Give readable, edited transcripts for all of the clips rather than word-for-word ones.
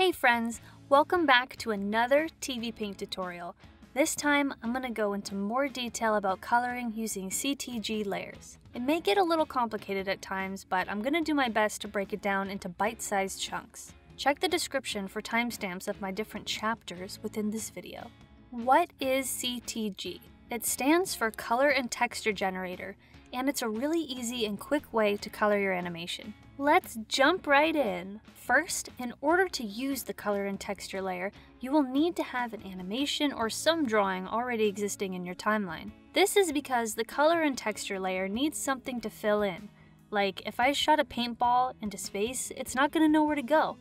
Hey friends, welcome back to another TVPaint tutorial. This time I'm going to go into more detail about coloring using CTG layers. It may get a little complicated at times, but I'm going to do my best to break it down into bite-sized chunks. Check the description for timestamps of my different chapters within this video. What is CTG? It stands for Color and Texture Generator, and it's a really easy and quick way to color your animation. Let's jump right in. First, in order to use the color and texture layer, you will need to have an animation or some drawing already existing in your timeline. This is because the color and texture layer needs something to fill in. Like if I shot a paintball into space, it's not going to know where to go.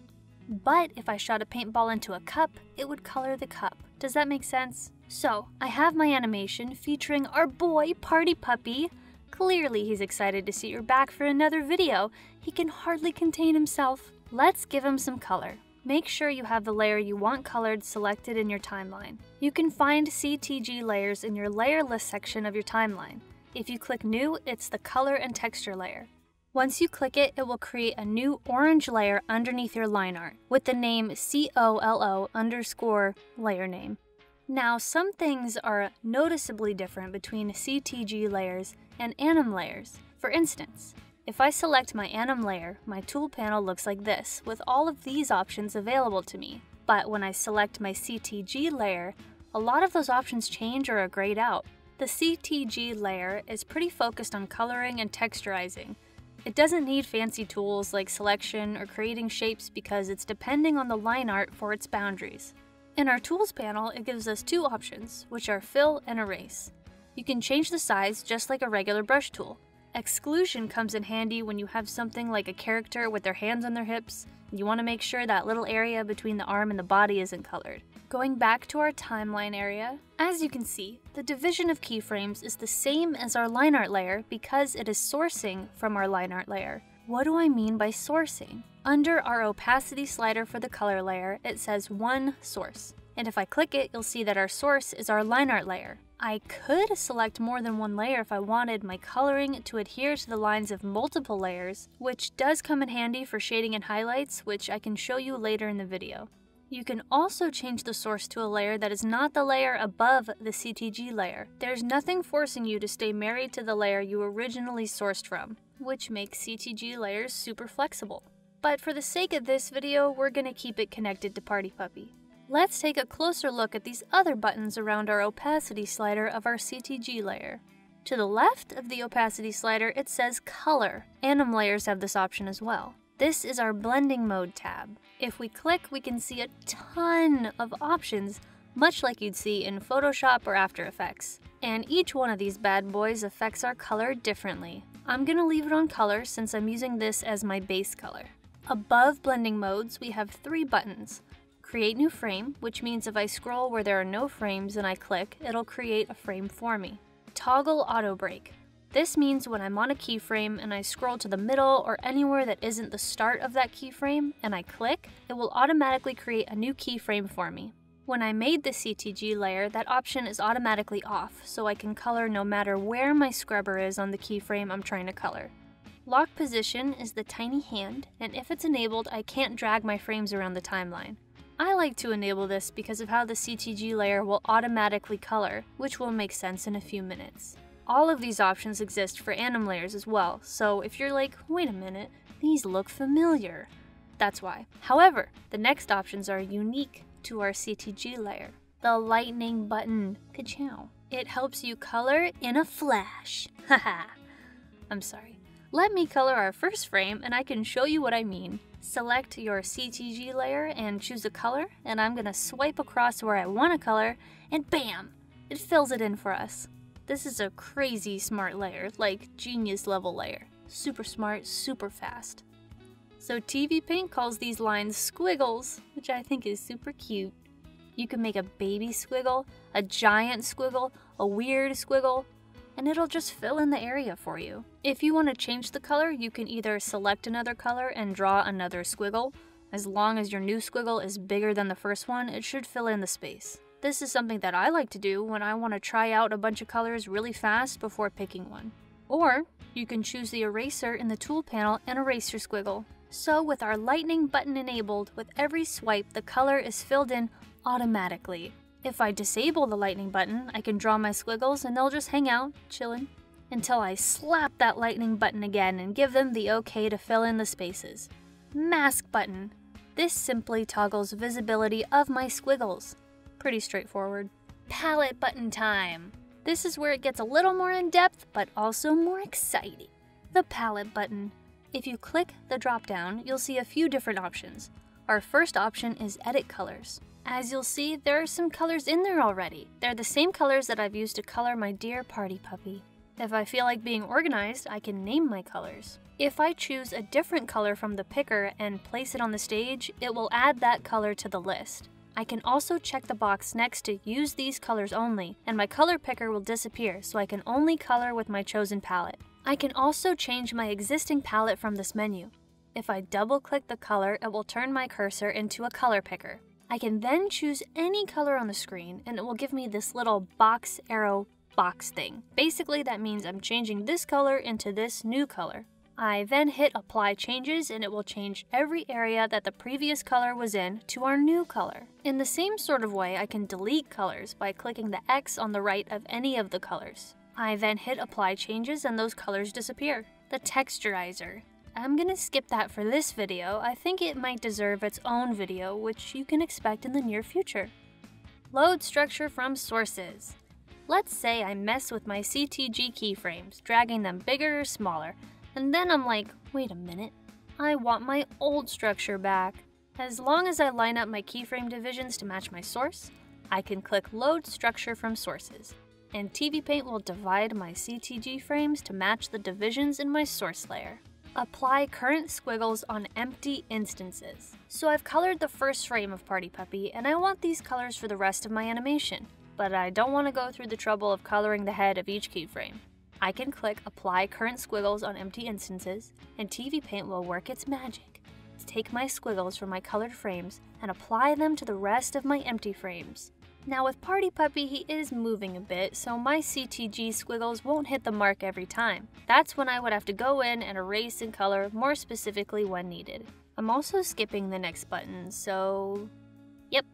But if I shot a paintball into a cup, it would color the cup. Does that make sense? So, I have my animation featuring our boy, Party Puppy. Clearly, he's excited to see you're back for another video. He can hardly contain himself. Let's give him some color. Make sure you have the layer you want colored selected in your timeline. You can find CTG layers in your layer list section of your timeline. If you click new, it's the color and texture layer. Once you click it, it will create a new orange layer underneath your line art with the name COLO_layer name. Now, some things are noticeably different between CTG layers and anim layers. For instance, if I select my anim layer, my tool panel looks like this, with all of these options available to me. But when I select my CTG layer, a lot of those options change or are grayed out. The CTG layer is pretty focused on coloring and texturizing. It doesn't need fancy tools like selection or creating shapes because it's depending on the line art for its boundaries. In our Tools panel, it gives us two options, which are Fill and Erase. You can change the size just like a regular brush tool. Exclusion comes in handy when you have something like a character with their hands on their hips. You want to make sure that little area between the arm and the body isn't colored. Going back to our timeline area, as you can see, the division of keyframes is the same as our line art layer because it is sourcing from our line art layer. What do I mean by sourcing? Under our opacity slider for the color layer, it says one source. And if I click it, you'll see that our source is our line art layer. I could select more than one layer if I wanted my coloring to adhere to the lines of multiple layers, which does come in handy for shading and highlights, which I can show you later in the video. You can also change the source to a layer that is not the layer above the CTG layer. There's nothing forcing you to stay married to the layer you originally sourced from, which makes CTG layers super flexible. But for the sake of this video, we're going to keep it connected to Party Puppy. Let's take a closer look at these other buttons around our opacity slider of our CTG layer. To the left of the opacity slider, it says Color. Anim layers have this option as well. This is our Blending Mode tab. If we click, we can see a ton of options, much like you'd see in Photoshop or After Effects. And each one of these bad boys affects our color differently. I'm going to leave it on Color since I'm using this as my base color. Above blending modes, we have three buttons. Create new frame, which means if I scroll where there are no frames and I click, it'll create a frame for me. Toggle auto break. This means when I'm on a keyframe and I scroll to the middle or anywhere that isn't the start of that keyframe and I click, it will automatically create a new keyframe for me. When I made the CTG layer, that option is automatically off, so I can color no matter where my scrubber is on the keyframe I'm trying to color. Lock position is the tiny hand, and if it's enabled, I can't drag my frames around the timeline. I like to enable this because of how the CTG layer will automatically color, which will make sense in a few minutes. All of these options exist for anim layers as well, so if you're like, wait a minute, these look familiar, that's why. However, the next options are unique to our CTG layer. The lightning button, ka-chow. It helps you color in a flash, haha. I'm sorry. Let me color our first frame and I can show you what I mean. Select your CTG layer and choose a color, and I'm going to swipe across where I want to color, and bam! It fills it in for us. This is a crazy smart layer, like genius level layer. Super smart, super fast. So TVPaint calls these lines squiggles, which I think is super cute. You can make a baby squiggle, a giant squiggle, a weird squiggle, and it'll just fill in the area for you. If you want to change the color, you can either select another color and draw another squiggle. As long as your new squiggle is bigger than the first one, it should fill in the space. This is something that I like to do when I want to try out a bunch of colors really fast before picking one. Or you can choose the eraser in the tool panel and erase your squiggle. So with our lightning button enabled, with every swipe the color is filled in automatically. If I disable the lightning button, I can draw my squiggles and they'll just hang out, chillin', until I slap that lightning button again and give them the okay to fill in the spaces. Mask button. This simply toggles visibility of my squiggles. Pretty straightforward. Palette button time. This is where it gets a little more in depth, but also more exciting. The palette button. If you click the drop down, you'll see a few different options. Our first option is edit colors. As you'll see, there are some colors in there already. They're the same colors that I've used to color my dear Party Puppy. If I feel like being organized, I can name my colors. If I choose a different color from the picker and place it on the stage, it will add that color to the list. I can also check the box next to use these colors only, and my color picker will disappear, so I can only color with my chosen palette. I can also change my existing palette from this menu. If I double click the color, it will turn my cursor into a color picker. I can then choose any color on the screen and it will give me this little box arrow box thing. Basically that means I'm changing this color into this new color. I then hit apply changes and it will change every area that the previous color was in to our new color. In the same sort of way, I can delete colors by clicking the X on the right of any of the colors. I then hit apply changes and those colors disappear. The texturizer. I'm gonna skip that for this video. I think it might deserve its own video, which you can expect in the near future. Load structure from sources. Let's say I mess with my CTG keyframes, dragging them bigger or smaller, and then I'm like, wait a minute, I want my old structure back. As long as I line up my keyframe divisions to match my source, I can click Load Structure from Sources, and TVPaint will divide my CTG frames to match the divisions in my source layer. Apply current squiggles on empty instances. So I've colored the first frame of Party Puppy, and I want these colors for the rest of my animation, but I don't want to go through the trouble of coloring the head of each keyframe. I can click Apply Current Squiggles on Empty Instances, and TVPaint will work its magic to take my squiggles from my colored frames and apply them to the rest of my empty frames. Now with Party Puppy, he is moving a bit, so my CTG squiggles won't hit the mark every time. That's when I would have to go in and erase and color more specifically when needed. I'm also skipping the next button, so yep,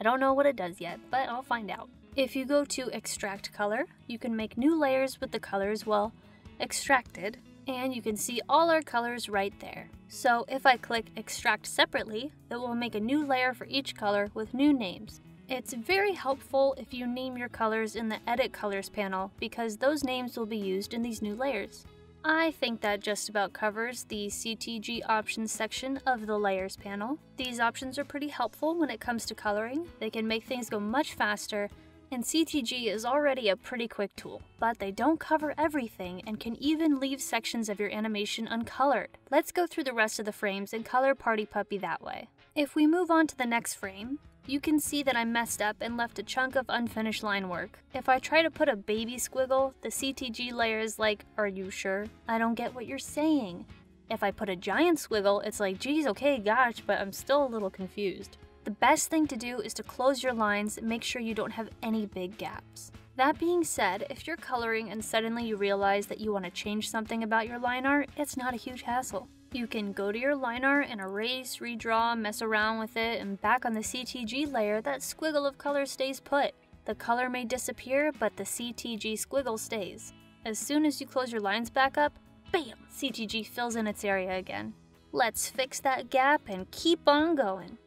I don't know what it does yet, but I'll find out. If you go to Extract Color, you can make new layers with the colors, well, extracted, and you can see all our colors right there. So if I click Extract Separately, it will make a new layer for each color with new names. It's very helpful if you name your colors in the Edit Colors panel because those names will be used in these new layers. I think that just about covers the CTG options section of the layers panel. These options are pretty helpful when it comes to coloring. They can make things go much faster, and CTG is already a pretty quick tool, but they don't cover everything and can even leave sections of your animation uncolored. Let's go through the rest of the frames and color Party Puppy that way. If we move on to the next frame, you can see that I messed up and left a chunk of unfinished line work. If I try to put a baby squiggle, the CTG layer is like, are you sure? I don't get what you're saying. If I put a giant squiggle, it's like, geez, okay, gosh, but I'm still a little confused. The best thing to do is to close your lines and make sure you don't have any big gaps. That being said, if you're coloring and suddenly you realize that you want to change something about your line art, it's not a huge hassle. You can go to your line art and erase, redraw, mess around with it, and back on the CTG layer, that squiggle of color stays put. The color may disappear, but the CTG squiggle stays. As soon as you close your lines back up, bam! CTG fills in its area again. Let's fix that gap and keep on going.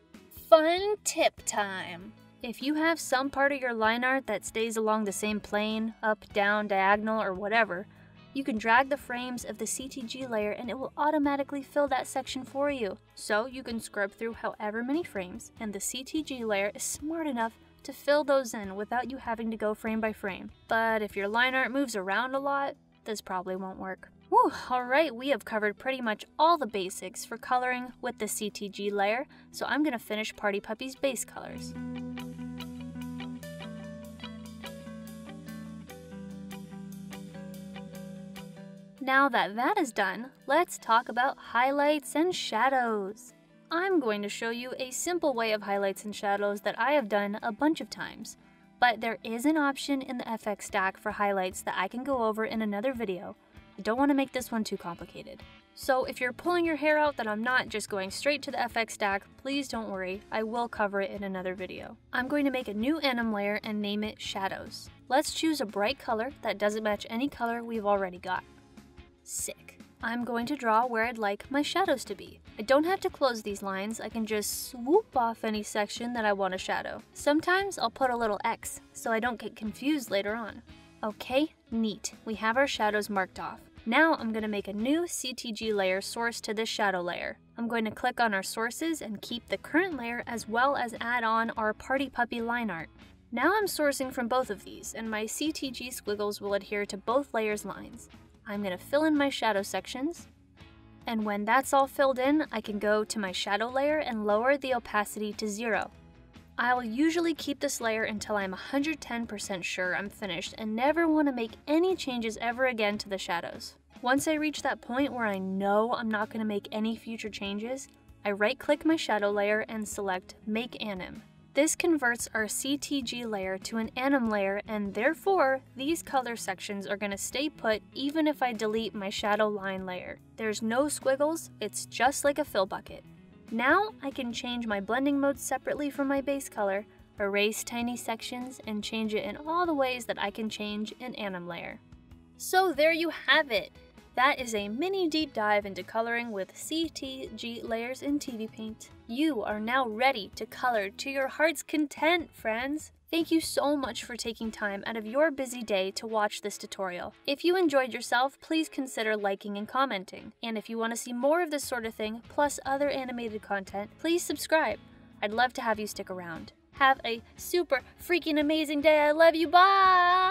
Fun tip time! If you have some part of your line art that stays along the same plane, up, down, diagonal, or whatever, you can drag the frames of the CTG layer and it will automatically fill that section for you. So you can scrub through however many frames, and the CTG layer is smart enough to fill those in without you having to go frame by frame. But if your line art moves around a lot, this probably won't work. Whew, alright, we have covered pretty much all the basics for coloring with the CTG layer, so I'm gonna finish Party Puppy's base colors. Now that that is done, let's talk about highlights and shadows. I'm going to show you a simple way of highlights and shadows that I have done a bunch of times, but there is an option in the FX stack for highlights that I can go over in another video. I don't want to make this one too complicated. So if you're pulling your hair out that I'm not just going straight to the FX stack, please don't worry, I will cover it in another video. I'm going to make a new anim layer and name it Shadows. Let's choose a bright color that doesn't match any color we've already got. Sick. I'm going to draw where I'd like my shadows to be. I don't have to close these lines, I can just swoop off any section that I want to shadow. Sometimes I'll put a little X so I don't get confused later on. Okay, neat. We have our shadows marked off. Now I'm going to make a new CTG layer source to this shadow layer. I'm going to click on our sources and keep the current layer as well as add on our Party Puppy line art. Now I'm sourcing from both of these and my CTG squiggles will adhere to both layers' lines. I'm going to fill in my shadow sections, and when that's all filled in, I can go to my shadow layer and lower the opacity to 0. I'll usually keep this layer until I'm 110% sure I'm finished and never want to make any changes ever again to the shadows. Once I reach that point where I know I'm not going to make any future changes, I right-click my shadow layer and select Make Anim. This converts our CTG layer to an anim layer, and therefore, these color sections are going to stay put even if I delete my shadow line layer. There's no squiggles, it's just like a fill bucket. Now I can change my blending mode separately from my base color, erase tiny sections, and change it in all the ways that I can change an anim layer. So there you have it! That is a mini deep dive into coloring with CTG layers in TVPaint. You are now ready to color to your heart's content, friends! Thank you so much for taking time out of your busy day to watch this tutorial. If you enjoyed yourself, please consider liking and commenting. And if you want to see more of this sort of thing, plus other animated content, please subscribe. I'd love to have you stick around. Have a super freaking amazing day. I love you. Bye!